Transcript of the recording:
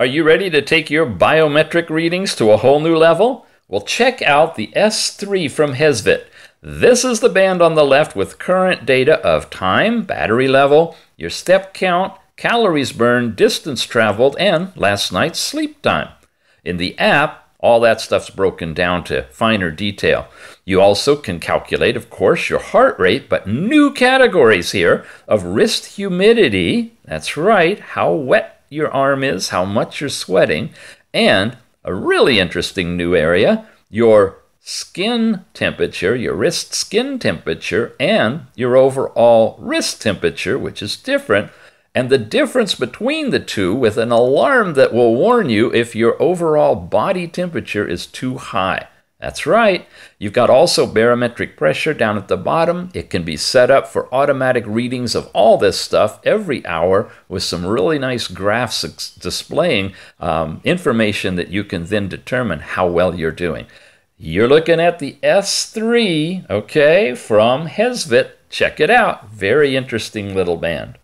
Are you ready to take your biometric readings to a whole new level? Well, check out the S3 from Hesvit. This is the band on the left with current data of time, battery level, your step count, calories burned, distance traveled, and last night's sleep time. In the app, all that stuff's broken down to finer detail. You also can calculate, of course, your heart rate, but new categories here of wrist humidity, that's right, how wet your arm is, how much you're sweating, and a really interesting new area, your skin temperature, your wrist skin temperature, and your overall wrist temperature, which is different, and the difference between the two with an alarm that will warn you if your overall body temperature is too high. That's right. You've got also barometric pressure down at the bottom. It can be set up for automatic readings of all this stuff every hour with some really nice graphs displaying information that you can then determine how well you're doing. You're looking at the S3, okay, from Hesvit. Check it out. Very interesting little band.